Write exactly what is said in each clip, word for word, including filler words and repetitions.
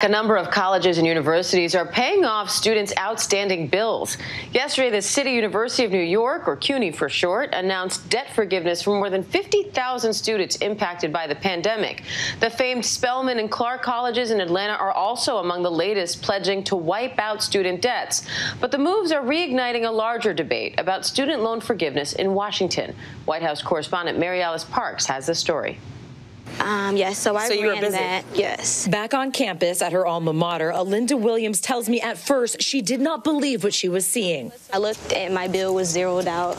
A number of colleges and universities are paying off students' outstanding bills. Yesterday, the City University of New York, or C U N Y for short, announced debt forgiveness for more than fifty thousand students impacted by the pandemic. The famed Spelman and Clark Colleges in Atlanta are also among the latest pledging to wipe out student debts. But the moves are reigniting a larger debate about student loan forgiveness in Washington. White House correspondent Mary Alice Parks has the story. Um, yes, so I so ran that. Yes. Back on campus at her alma mater, Alinda Williams tells me at first she did not believe what she was seeing. I looked and my bill was zeroed out.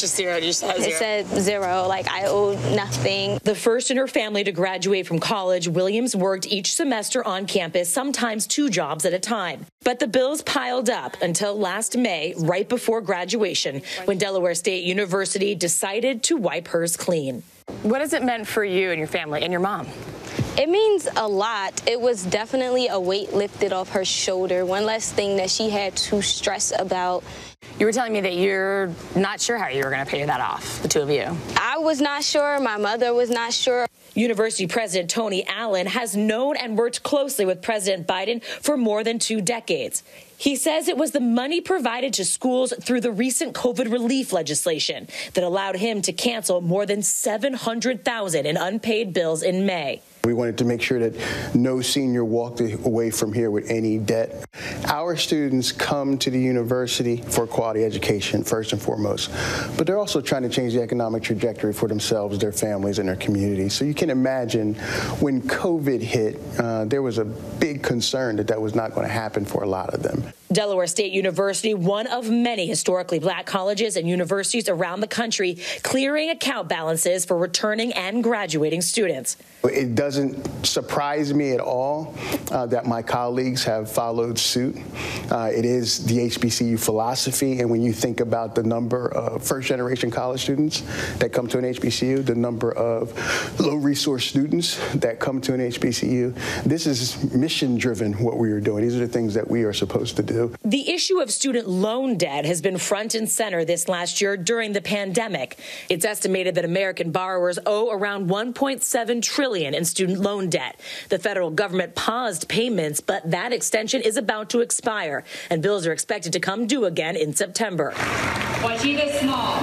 Just zero, just zero. It said zero, like I owed nothing. The first in her family to graduate from college, Williams worked each semester on campus, sometimes two jobs at a time. But the bills piled up until last May, right before graduation, when Delaware State University decided to wipe hers clean. What has it meant for you and your family and your mom? It means a lot. It was definitely a weight lifted off her shoulder, one less thing that she had to stress about. You were telling me that you're not sure how you were going to pay that off, the two of you. I was not sure. My mother was not sure. University President Tony Allen has known and worked closely with President Biden for more than two decades. He says it was the money provided to schools through the recent COVID relief legislation that allowed him to cancel more than seven hundred thousand in unpaid bills in May. We wanted to make sure that no senior walked away from here with any debt. Our students come to the university for quality education, first and foremost, but they're also trying to change the economic trajectory for themselves, their families, and their communities. So you can imagine when COVID hit, uh, there was a big concern that that was not going to happen for a lot of them. Delaware State University, one of many historically black colleges and universities around the country, clearing account balances for returning and graduating students. It doesn't surprise me at all uh, that my colleagues have followed suit. Uh, it is the H B C U philosophy, and when you think about the number of first-generation college students that come to an H B C U, the number of low-resource students that come to an H B C U, this is mission-driven, what we are doing. These are the things that we are supposed to do. The issue of student loan debt has been front and center this last year during the pandemic. It's estimated that American borrowers owe around one point seven trillion dollars in student loan debt. The federal government paused payments, but that extension is about to expire, and bills are expected to come due again in September. Wagita Small.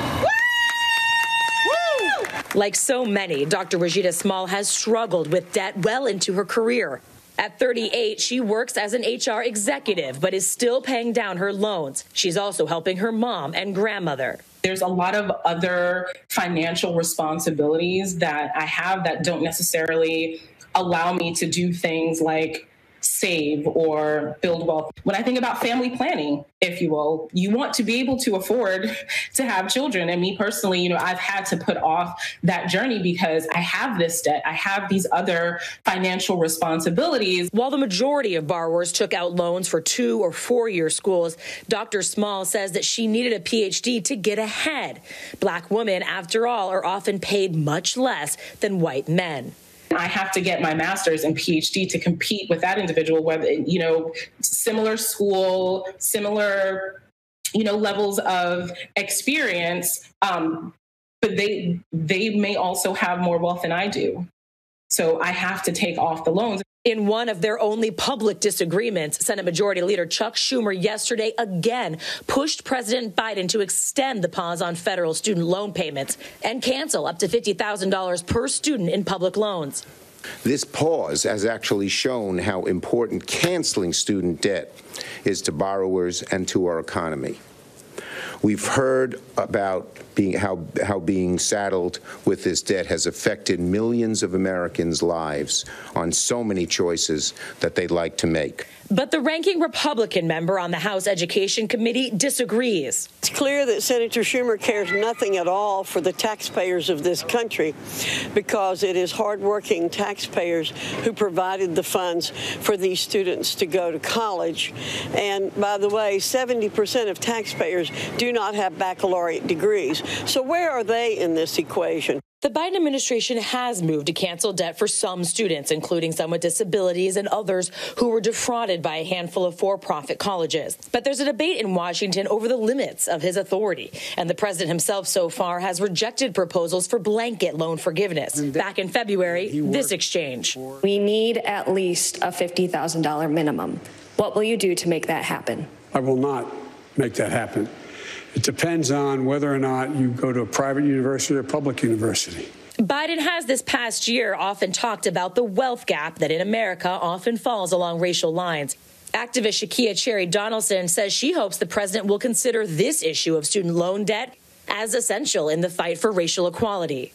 Woo! Woo! Like so many, Doctor Wagita Small has struggled with debt well into her career. At thirty-eight, she works as an H R executive, but is still paying down her loans. She's also helping her mom and grandmother. There's a lot of other financial responsibilities that I have that don't necessarily allow me to do things like save or build wealth. When I think about family planning, if you will, you want to be able to afford to have children. And me personally, you know, I've had to put off that journey because I have this debt. I have these other financial responsibilities. While the majority of borrowers took out loans for two or four-year schools, Doctor Small says that she needed a P H D to get ahead. Black women, after all, are often paid much less than white men. I have to get my master's and P H D to compete with that individual, whether, you know, similar school, similar, you know, levels of experience. Um, but they they may also have more wealth than I do. So I have to take off the loans. In one of their only public disagreements, Senate Majority Leader Chuck Schumer yesterday again pushed President Biden to extend the pause on federal student loan payments and cancel up to fifty thousand dollars per student in public loans. This pause has actually shown how important canceling student debt is to borrowers and to our economy. We've heard about being, how, how being saddled with this debt has affected millions of Americans' lives on so many choices that they'd like to make. But the ranking Republican member on the House Education Committee disagrees. It's clear that Senator Schumer cares nothing at all for the taxpayers of this country because it is hardworking taxpayers who provided the funds for these students to go to college. And by the way, seventy percent of taxpayers do not have baccalaureate degrees. So where are they in this equation? The Biden administration has moved to cancel debt for some students, including some with disabilities and others who were defrauded by a handful of for-profit colleges. But there's a debate in Washington over the limits of his authority, and the president himself so far has rejected proposals for blanket loan forgiveness. Back in February, this exchange. We need at least a fifty thousand dollars minimum. What will you do to make that happen? I will not make that happen. It depends on whether or not you go to a private university or a public university. Biden has this past year often talked about the wealth gap that in America often falls along racial lines. Activist Shakia Cherry Donaldson says she hopes the president will consider this issue of student loan debt as essential in the fight for racial equality.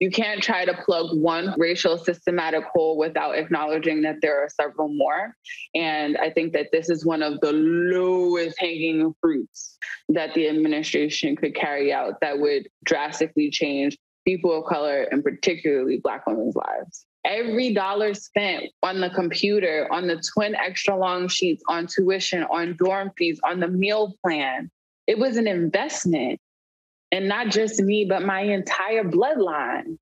You can't try to plug one racial systematic hole without acknowledging that there are several more. And I think that this is one of the lowest hanging fruits that the administration could carry out that would drastically change people of color and particularly Black women's lives. Every dollar spent on the computer, on the twin extra long sheets, on tuition, on dorm fees, on the meal plan, it was an investment. And not just me, but my entire bloodline,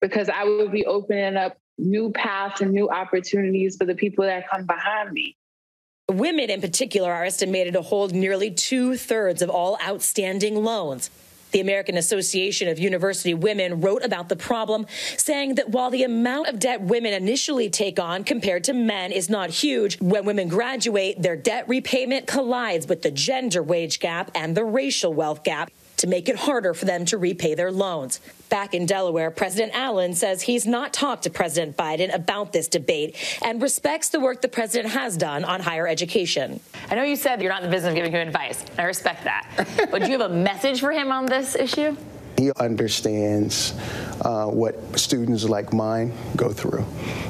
because I would be opening up new paths and new opportunities for the people that come behind me. Women in particular are estimated to hold nearly two-thirds of all outstanding loans. The American Association of University Women wrote about the problem, saying that while the amount of debt women initially take on compared to men is not huge, when women graduate, their debt repayment collides with the gender wage gap and the racial wealth gap to make it harder for them to repay their loans. Back in Delaware, President Allen says he's not talked to President Biden about this debate and respects the work the president has done on higher education. I know you said you're not in the business of giving him advice. I respect that. But do you have a message for him on this issue? He understands uh, what students like mine go through.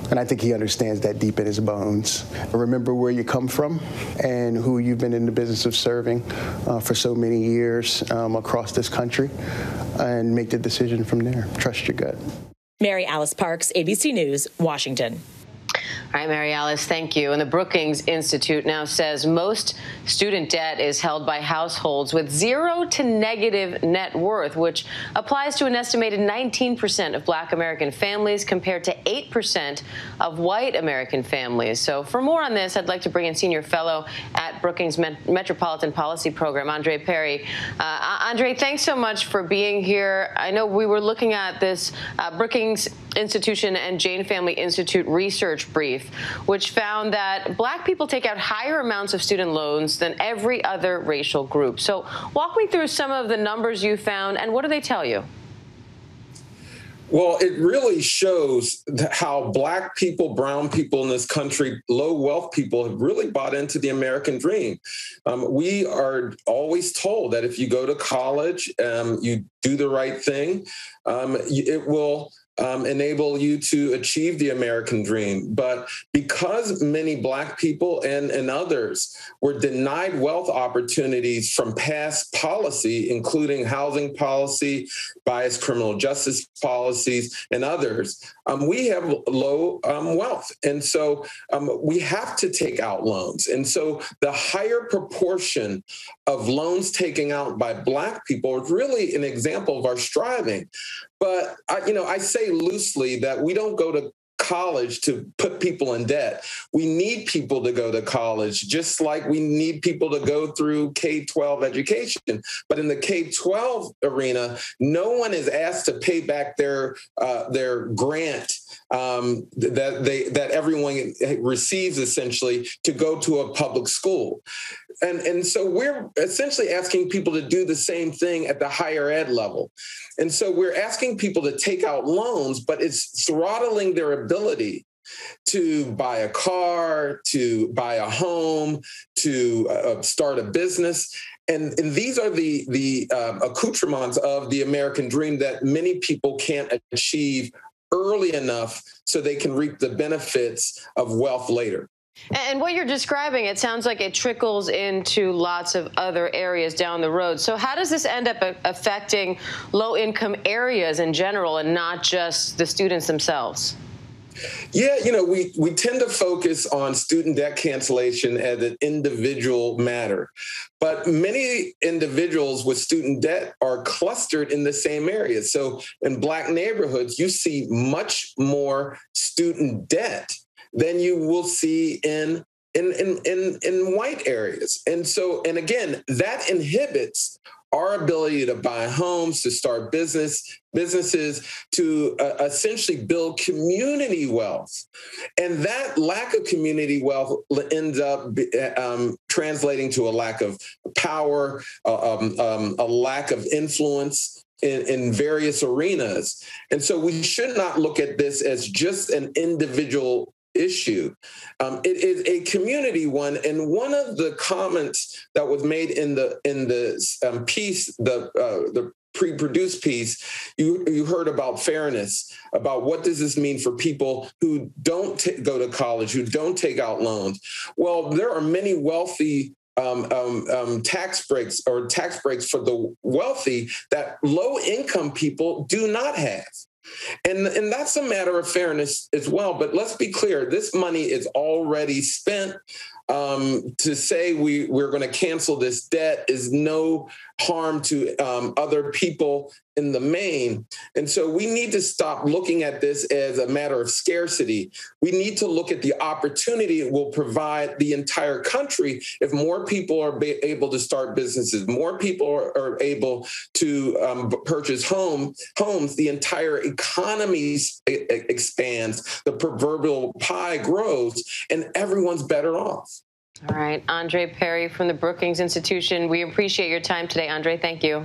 And I think he understands that deep in his bones. Remember where you come from and who you've been in the business of serving uh, for so many years um, across this country, and make the decision from there. Trust your gut. Mary Alice Parks, A B C News, Washington. All right, Mary Alice, thank you. And the Brookings Institute now says most student debt is held by households with zero to negative net worth, which applies to an estimated nineteen percent of Black American families compared to eight percent of white American families. So for more on this, I'd like to bring in senior fellow at Brookings Met- Metropolitan Policy Program, Andre Perry. Uh, Andre, thanks so much for being here. I know we were looking at this uh, Brookings Institution and Jane Family Institute research brief, which found that Black people take out higher amounts of student loans than every other racial group. So walk me through some of the numbers you found, and what do they tell you? Well, it really shows how Black people, brown people in this country, low wealth people have really bought into the American dream. Um, we are always told that if you go to college, um, you do the right thing, um, it will Um, enable you to achieve the American dream. But because many Black people and, and others were denied wealth opportunities from past policy, including housing policy, biased criminal justice policies, and others, um, we have low um, wealth. And so um, we have to take out loans. And so the higher proportion of loans taken out by Black people is really an example of our striving. But, I, you know, I say loosely that we don't go to college to put people in debt. We need people to go to college, just like we need people to go through K twelve education. But in the K twelve arena, no one is asked to pay back their uh, their grant um, that they that everyone receives, essentially, to go to a public school. And, and so we're essentially asking people to do the same thing at the higher ed level. And so we're asking people to take out loans, but it's throttling their ability to buy a car, to buy a home, to uh, start a business. And, and these are the, the um, accoutrements of the American dream that many people can't achieve early enough so they can reap the benefits of wealth later. And what you're describing, it sounds like it trickles into lots of other areas down the road. So how does this end up affecting low-income areas in general and not just the students themselves? Yeah, you know, we, we tend to focus on student debt cancellation as an individual matter, but many individuals with student debt are clustered in the same area. So in Black neighborhoods, you see much more student debt than you will see in in in in, in white areas. And so, and again, that inhibits our ability to buy homes, to start business, businesses, to uh, essentially build community wealth. And that lack of community wealth ends up um, translating to a lack of power, um, um, a lack of influence in, in various arenas. And so we should not look at this as just an individual issue. Um, it is a community one, and one of the comments that was made in the in the um, piece, the uh, the pre-produced piece, you you heard about fairness, about what does this mean for people who don't t- go to college, who don't take out loans. Well, there are many wealthy um, um, um, tax breaks or tax breaks for the wealthy that low-income people do not have. And, and that's a matter of fairness as well. But let's be clear, this money is already spent. Um, to say we, we're going to cancel this debt is no harm to um, other people in the main. And so we need to stop looking at this as a matter of scarcity. We need to look at the opportunity it will provide the entire country if more people are be able to start businesses, more people are, are able to um, purchase home, homes, the entire economy expands, the proverbial pie grows, and everyone's better off. All right. Andre Perry from the Brookings Institution. We appreciate your time today, Andre. Thank you.